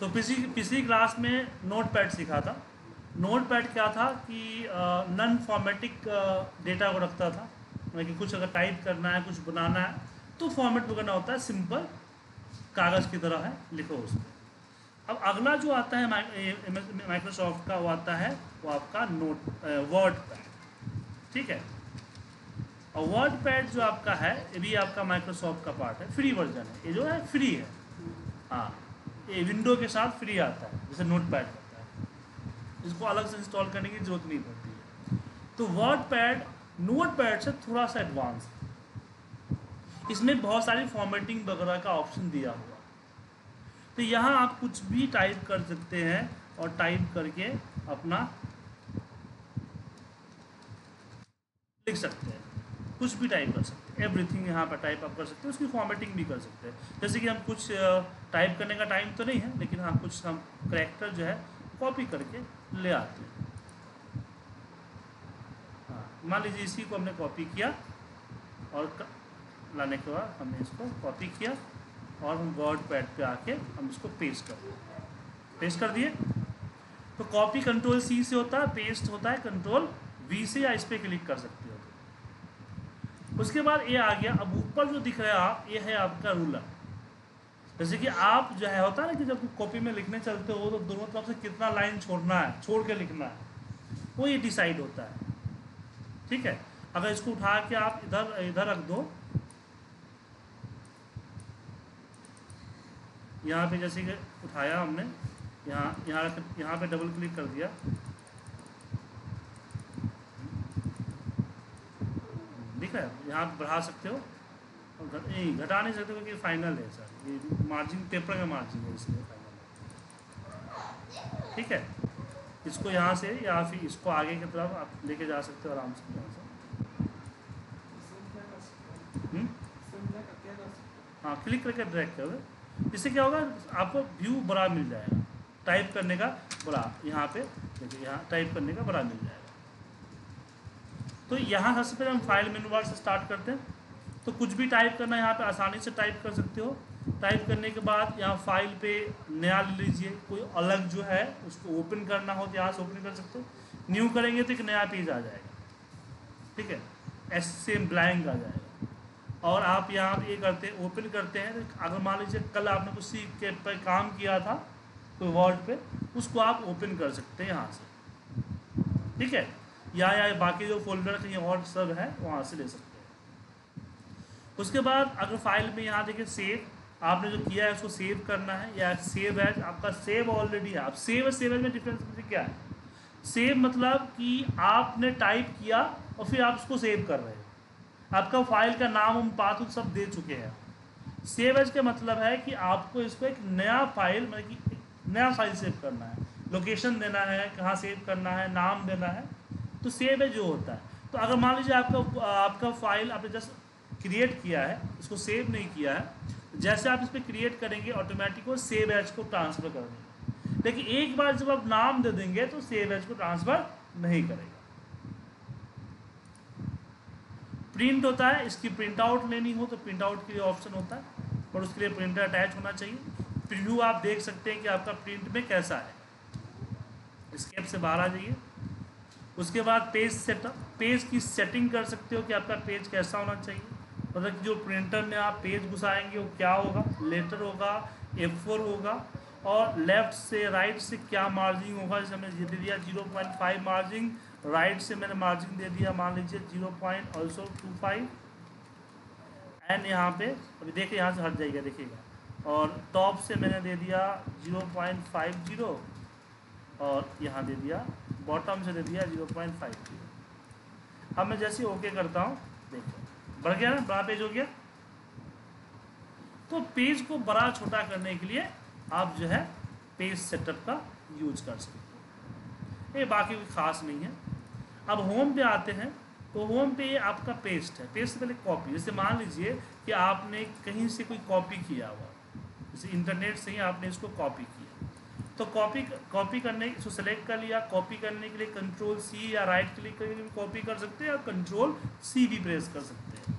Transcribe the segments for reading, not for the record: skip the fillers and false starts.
तो पिछली क्लास में नोटपैड सीखा था। नोटपैड क्या था कि नॉन फॉर्मेटिक डेटा को रखता था, यानी कि कुछ अगर टाइप करना है, कुछ बनाना है तो फॉर्मेट वगैरह होता है, सिंपल कागज़ की तरह है, लिखो उसको। अब अगला जो आता है माइक्रोसॉफ्ट का, वो आता है वो आपका वर्डपैड, ठीक है। और वर्डपैड जो आपका है ये भी आपका माइक्रोसॉफ्ट का पार्ट है, फ्री वर्जन है, ये जो है फ्री है, हाँ, ये विंडो के साथ फ्री आता है, जैसे नोटपैड करता है, इसको अलग से इंस्टॉल करने की जरूरत नहीं पड़ती है। तो वर्डपैड नोटपैड से थोड़ा सा एडवांस है, इसमें बहुत सारी फॉर्मेटिंग वगैरह का ऑप्शन दिया हुआ। तो यहाँ आप कुछ भी टाइप कर सकते हैं और टाइप करके अपना लिख सकते हैं, कुछ भी टाइप कर सकते हैं, एवरीथिंग यहाँ पर टाइप आप कर सकते हैं, उसकी फॉर्मेटिंग भी कर सकते हैं। जैसे कि हम कुछ टाइप करने का टाइम तो नहीं है, लेकिन हाँ कुछ हम करैक्टर जो है कॉपी करके ले आते हैं। हाँ, मान लीजिए इसी को हमने कॉपी किया और लाने के बाद हमने इसको कॉपी किया और हम वर्डपैड पे आके हम इसको पेस्ट कर दिए, तो कॉपी कंट्रोल सी से होता है, पेस्ट होता है कंट्रोल वी से, या इस पर क्लिक कर सकते हो। उसके बाद ये आ गया। अब ऊपर जो दिख रहा है आप, ये है आपका रूलर। जैसे कि आप जो है होता है ना कि जब कॉपी में लिखने चलते हो तो दोनों तरफ से कितना लाइन छोड़ना है, छोड़ के लिखना है, वो ये डिसाइड होता है, ठीक है। अगर इसको उठा के आप इधर इधर रख दो, यहाँ पे जैसे कि उठाया हमने, यहाँ पे डबल क्लिक कर दिया, ठीक है। यहाँ बढ़ा सकते हो और घटा नहीं सकते क्योंकि फाइनल है सर, ये मार्जिन पेपर का मार्जिन है, इसलिए फाइनल है, ठीक है। इसको यहाँ से या फिर इसको आगे की तरफ आप लेके जा सकते हो आराम से, हाँ, क्लिक करके ड्रैग करोगे, इससे क्या होगा आपको व्यू बड़ा मिल जाएगा, टाइप करने का बड़ा, यहाँ पे देखिए यहाँ टाइप करने का बड़ा मिल जाएगा। तो यहाँ सबसे पहले हम फाइल मेनू बार से स्टार्ट करते हैं। तो कुछ भी टाइप करना यहाँ पे आसानी से टाइप कर सकते हो। टाइप करने के बाद यहाँ फाइल पे नया ले लीजिए, कोई अलग जो है उसको ओपन करना हो तो यहाँ से ओपन कर सकते हो। न्यू करेंगे तो एक नया पेज आ जाएगा, ठीक है, ऐसे सेम ब्लैंक आ जाएगा। और आप यहाँ ये करते हैं, ओपन करते हैं। तो अगर मान लीजिए कल आपने कुछ सीख के पर काम किया था कोई वर्ड पे, उसको आप ओपन कर सकते हैं यहाँ से, ठीक है, या बाकी जो फोल्डर कहीं और सब है वहाँ से ले सकते हैं। उसके बाद अगर फाइल में यहाँ देखिए सेव, आपने जो किया है उसको सेव करना है, या सेव एज, आपका सेव ऑलरेडी है। आप सेव और सेव एज में डिफरेंस क्या है? सेव मतलब कि आपने टाइप किया और फिर आप उसको सेव कर रहे हैं, आपका फाइल का नाम हम पाथ सब दे चुके हैं। सेव एज का मतलब है कि आपको इसको एक नया फाइल, मतलब कि नया फाइल सेव करना है, लोकेशन देना है, कहाँ सेव करना है, नाम देना है, तो सेव है जो होता है। तो अगर मान लीजिए आपका फाइल आपने जस्ट क्रिएट किया है, इसको सेव नहीं किया है, जैसे आप इस पर क्रिएट करेंगे ऑटोमेटिक वो सेव एज को ट्रांसफ़र कर देंगे। लेकिन एक बार जब आप नाम दे देंगे तो सेव एज को ट्रांसफ़र नहीं करेगा। प्रिंट होता है, इसकी प्रिंट आउट लेनी हो तो प्रिंट आउट के लिए ऑप्शन होता है, और उसके लिए प्रिंटर अटैच होना चाहिए। प्रिव्यू आप देख सकते हैं कि आपका प्रिंट में कैसा है। एस्केप से बाहर आ जाइए। उसके बाद पेज सेटअप, पेज की सेटिंग कर सकते हो कि आपका पेज कैसा होना चाहिए, मतलब जो प्रिंटर में आप पेज घुसाएंगे वो क्या होगा, लेटर होगा, A4 होगा, और लेफ़्ट से राइट से क्या मार्जिन होगा। जैसे हमने ये दे दिया 0.5 मार्जिन, राइट से मैंने मार्जिन दे दिया मान लीजिए 0.25, एंड यहाँ पे अभी देखिए यहाँ से हट जाएगा, देखिएगा। और टॉप से मैंने दे दिया 0.50 और यहाँ दे दिया, बॉटम से दे दिया 0.50। अब मैं जैसे ओके करता हूँ, देखो बढ़ गया ना, बड़ा पेज हो गया। तो पेज को बड़ा छोटा करने के लिए आप जो है पेज सेटअप का यूज कर सकते हो, ये बाकी कोई ख़ास नहीं है। अब होम पे आते हैं। तो होम पे ये आपका पेस्ट है, पेस्ट से पहले कॉपी। जैसे मान लीजिए कि आपने कहीं से कोई कॉपी किया हुआ, जैसे इंटरनेट से ही आपने इसको कॉपी किया, तो कॉपी करने इसको सेलेक्ट कर लिया। कॉपी करने के लिए कंट्रोल सी या राइट क्लिक करके भी कॉपी कर सकते हैं, या कंट्रोल सी भी प्रेस कर सकते हैं।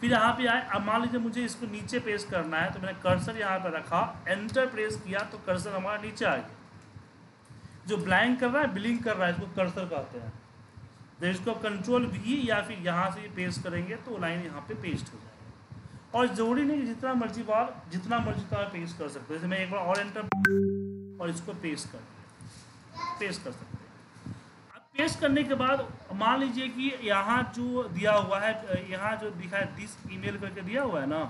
फिर यहाँ पे आए। अब मान लीजिए मुझे इसको नीचे पेस्ट करना है, तो मैंने कर्सर यहाँ पर रखा, एंटर प्रेस किया तो कर्सर हमारा नीचे आ गया। जो ब्लैंक कर रहा है, ब्लिंक कर रहा है, इसको कर्सर कहते हैं। तो इसको कंट्रोल वी या फिर यहाँ से पेस्ट करेंगे तो लाइन यहाँ पे पेस्ट हो जाएगी। और ज़रूरी नहीं कि जितना मर्जी बार पेस्ट कर सकते हो। जैसे मैं एक बार और एंटर और इसको पेस्ट कर सकते हैं। पेश करने के बाद मान लीजिए कि यहाँ जो दिया हुआ है, यहाँ जो दिखा है दिस ईमेल करके दिया हुआ है ना,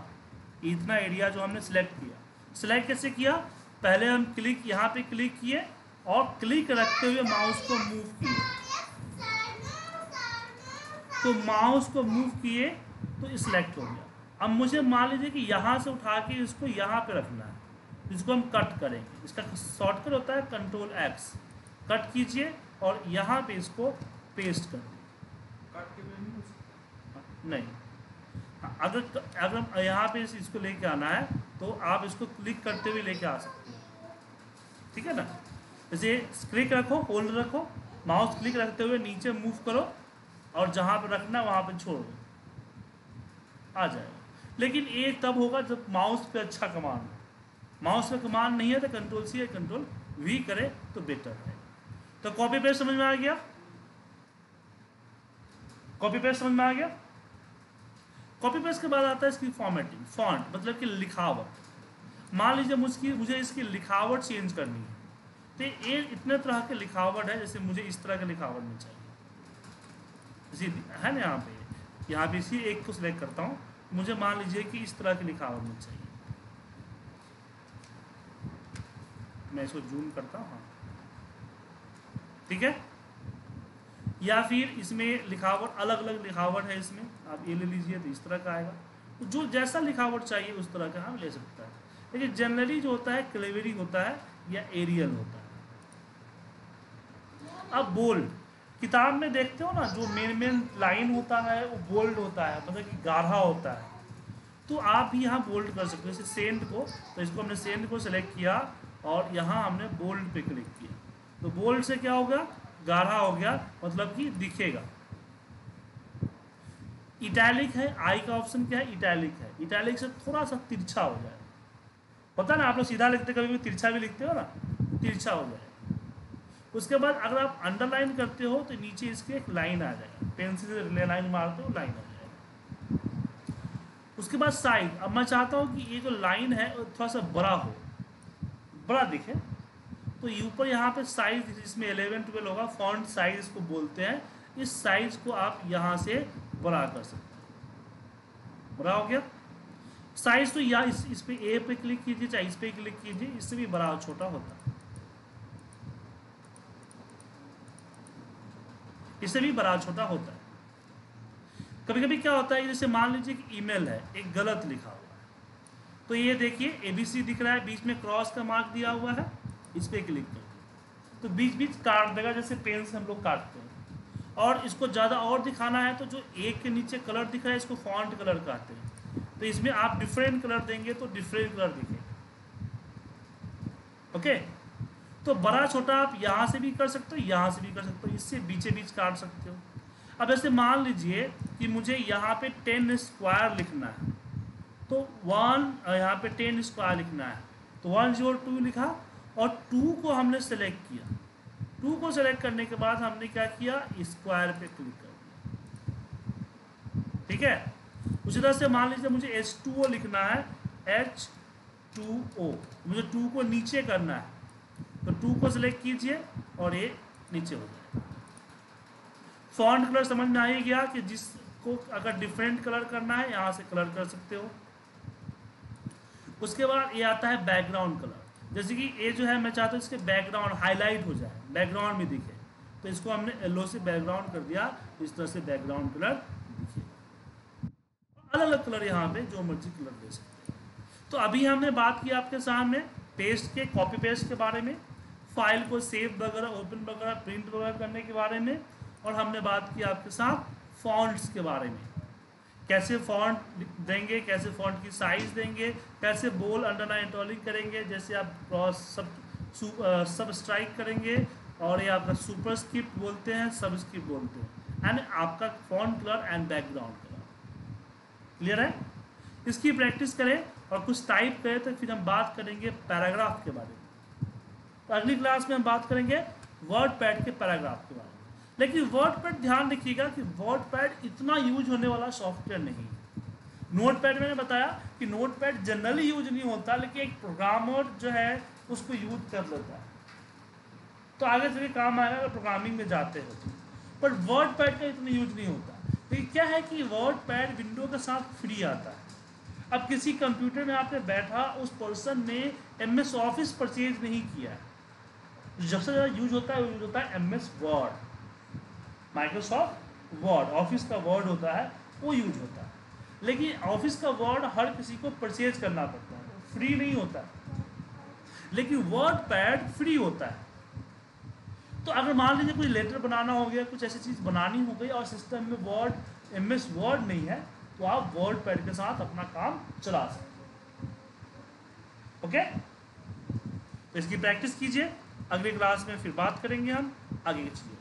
इतना एरिया जो हमने सिलेक्ट कैसे किया, पहले हम क्लिक यहाँ पे क्लिक किए और क्लिक रखते हुए माउस को मूव किए। तो माउस को मूव किए तो सिलेक्ट हो गया। अब मुझे मान लीजिए कि यहाँ से उठा के इसको यहाँ पे रखना है, इसको हम कट करेंगे। इसका शॉर्टकट होता है Ctrl X। कट कीजिए और यहाँ पे इसको पेस्ट कर दें। नहीं, अगर यहाँ पे इसको लेके आना है तो आप इसको क्लिक करते हुए लेके आ सकते हैं, ठीक है ना। जैसे क्लिक रखो, होल्ड रखो, माउस क्लिक रखते हुए नीचे मूव करो और जहाँ पे रखना वहाँ पे छोड़ दो, आ जाएगा। लेकिन ये तब होगा जब माउस पे अच्छा कमांड हो। माउस पे कमांड नहीं है तो Ctrl C या Ctrl V करे तो बेटर है। तो कॉपी पेस्ट समझ में आ गया, कॉपी पेस्ट के बाद आता है इसकी फॉर्मेटिंग, फॉन्ट मतलब कि लिखावट। मान लीजिए मुझे इसकी लिखावट चेंज करनी है, तो ये इतने तरह के लिखावट है। जैसे मुझे इस तरह के लिखावट में चाहिए, इसी है ना, यहाँ पे इसी एक को सिलेक्ट करता हूँ। मुझे मान लीजिए कि इस तरह की लिखावट में चाहिए, मैं इसको जूम करता हूँ, हाँ ठीक है। या फिर इसमें लिखावट अलग अलग लिखावट है, इसमें आप ये ले लीजिए तो इस तरह का आएगा। तो जो जैसा लिखावट चाहिए उस तरह का हम ले सकते हैं। लेकिन जनरली जो होता है क्लेवरिंग होता है या एरियल होता है। अब बोल्ड, किताब में देखते हो ना जो मेन लाइन होता है वो बोल्ड होता है, मतलब कि गाढ़ा होता है। तो आप भी यहाँ बोल्ड कर सकते हो। जैसे सेंड को, तो इसको हमने सेंड को सेलेक्ट किया और यहाँ हमने बोल्ड पे क्लिक किया, तो बोल्ड से क्या होगा, गाढ़ा हो गया, मतलब कि दिखेगा। इटैलिक है, आई का ऑप्शन क्या है, इटैलिक है। इटैलिक से थोड़ा सा तिरछा हो जाए, पता ना आप लोग सीधा लिखते कभी भी तिरछा भी लिखते हो ना, तिरछा हो जाए। उसके बाद अगर आप अंडरलाइन करते हो तो नीचे इसके एक लाइन आ जाएगा, पेंसिल से लाइन मारते हो लाइन आ जाएगा। उसके बाद साइज, अब मैं चाहता हूँ कि ये जो लाइन है वो थोड़ा सा बड़ा हो, बड़ा दिखे, तो ऊपर यहाँ पे साइज, इसमें 11-12 होगा, फॉन्ट साइज इसको बोलते हैं। इस साइज को आप यहाँ से बड़ा कर सकते हैं, बड़ा हो गया साइज। तो या इस पे ए पे क्लिक कीजिए चाहे इस पे क्लिक कीजिए, इससे भी बड़ा और छोटा होता है, इससे भी बड़ा छोटा होता है। कभी कभी क्या होता है, जैसे मान लीजिए कि ईमेल है एक गलत लिखा हुआ है, तो ये देखिए ABC दिख रहा है, बीच में क्रॉस का मार्क दिया हुआ है, इस पर क्लिक कर दो तो बीच बीच काट देगा, जैसे पेन से हम लोग काटते हैं। और इसको ज़्यादा और दिखाना है तो जो एक के नीचे कलर दिख रहा है इसको फॉन्ट कलर कहते हैं। तो इसमें आप डिफरेंट कलर देंगे तो डिफरेंट कलर दिखेगा, ओके। तो बड़ा छोटा आप यहाँ से भी कर सकते हो, यहाँ से भी कर सकते हो, इससे बीचे बीच काट सकते हो। अब ऐसे मान लीजिए कि मुझे यहाँ पे 10 स्क्वायर लिखना है, तो 1 यहाँ पे 10 स्क्वायर लिखना है, तो 102 लिखा और 2 को हमने सेलेक्ट किया। 2 को सेलेक्ट करने के बाद हमने क्या किया, स्क्वायर पे क्लिक कर दिया, ठीक है। उसी तरह से मान लीजिए मुझे H2O लिखना है, H2O, मुझे 2 को नीचे करना है, तो 2 को सेलेक्ट कीजिए और ये नीचे हो जाए। फॉन्ट कलर समझ में आ ही गया कि जिसको अगर डिफरेंट कलर करना है यहाँ से कलर कर सकते हो। उसके बाद ये आता है बैकग्राउंड कलर, जैसे कि ये जो है मैं चाहता हूँ इसके बैकग्राउंड हाईलाइट हो जाए, बैकग्राउंड में दिखे, तो इसको हमने येलो से बैकग्राउंड कर दिया, इस तरह से बैकग्राउंड कलर दिखे। अलग अलग कलर यहाँ पे जो मर्जी कलर दे सकते हैं। तो अभी हमने बात की आपके सामने पेस्ट के, कॉपी पेस्ट के बारे में, फाइल को सेव वगैरह, ओपन वगैरह, प्रिंट वगैरह करने के बारे में, और हमने बात की आपके साथ फॉन्ट्स के बारे में, कैसे फॉन्ट देंगे, कैसे फॉन्ट की साइज देंगे, कैसे बोल, अंडरलाइन, इटैलिक करेंगे, जैसे आप क्रॉस सब स्ट्राइक करेंगे, और ये आपका सुपरस्क्रिप्ट बोलते हैं, सबस्क्रिप्ट बोलते हैं, एंड आपका font colour and background colour, clear है, इसकी प्रैक्टिस करें और कुछ टाइप करें। तो फिर हम बात करेंगे पैराग्राफ के बारे में। तो अगली क्लास में हम बात करेंगे वर्डपैड के पैराग्राफ के बारे में। लेकिन वर्डपैड ध्यान रखिएगा कि वर्डपैड इतना यूज होने वाला सॉफ्टवेयर नहीं है। नोटपैड मैंने बताया कि नोटपैड जनरली यूज नहीं होता, लेकिन एक प्रोग्रामर जो है उसको यूज कर लेता है, तो आगे से भी काम आएगा अगर प्रोग्रामिंग में जाते हो। पर वर्डपैड का इतना यूज नहीं होता। लेकिन क्या है कि वर्डपैड विंडो के साथ फ्री आता है। अब किसी कंप्यूटर में आपने बैठा, उस पर्सन ने MS ऑफिस परचेज नहीं किया। सबसे ज़्यादा यूज होता है MS word, Microsoft word, office का वर्ड होता है वो यूज होता है। लेकिन ऑफिस का वर्ड हर किसी को परचेज करना पड़ता है, फ्री नहीं होता। लेकिन वर्डपैड फ्री होता है। तो अगर मान लीजिए कोई लेटर बनाना हो गया, कुछ ऐसी चीज़ बनानी हो गई और सिस्टम में वर्ड MS वर्ड नहीं है, तो आप वर्डपैड के साथ अपना काम चला सकते हो। ओके, तो इसकी प्रैक्टिस कीजिए। अगली क्लास में फिर बात करेंगे हम आगे की चीज़ें।